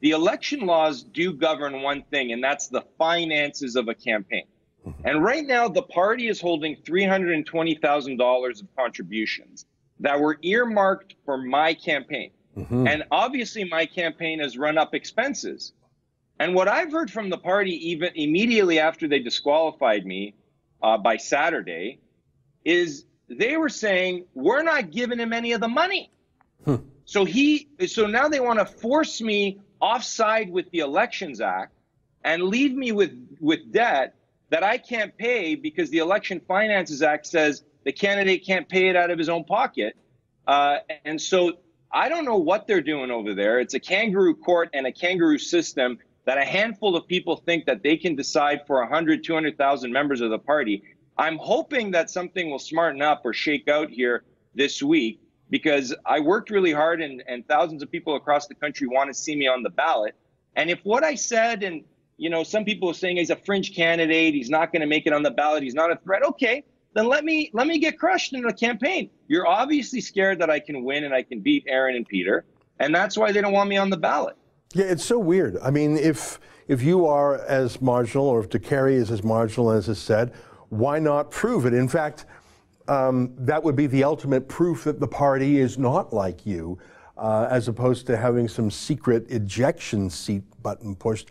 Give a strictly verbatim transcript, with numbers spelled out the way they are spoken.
The election laws do govern one thing, and that's the finances of a campaign. And right now, the party is holding three hundred twenty thousand dollars of contributions that were earmarked for my campaign. Mm-hmm. And obviously, my campaign has run up expenses. And what I've heard from the party, even immediately after they disqualified me uh, by Saturday, is they were saying, we're not giving him any of the money. Hmm. So he, so now they want to force me offside with the Elections Act and leave me with, with debt that I can't pay because the Election Finances Act says the candidate can't pay it out of his own pocket. Uh, and so I don't know what they're doing over there. It's a kangaroo court and a kangaroo system that a handful of people think that they can decide for one hundred, two hundred thousand members of the party. I'm hoping that something will smarten up or shake out here this week, because I worked really hard and, and thousands of people across the country want to see me on the ballot. And if what I said, and you know, some people are saying he's a fringe candidate, he's not going to make it on the ballot, he's not a threat. Okay, then let me let me get crushed in the campaign. You're obviously scared that I can win and I can beat Aaron and Peter, and that's why they don't want me on the ballot. Yeah, it's so weird. I mean, if if you are as marginal, or if Dakari is as marginal as is said, why not prove it? In fact, um, that would be the ultimate proof that the party is not like you, uh, as opposed to having some secret ejection seat button pushed.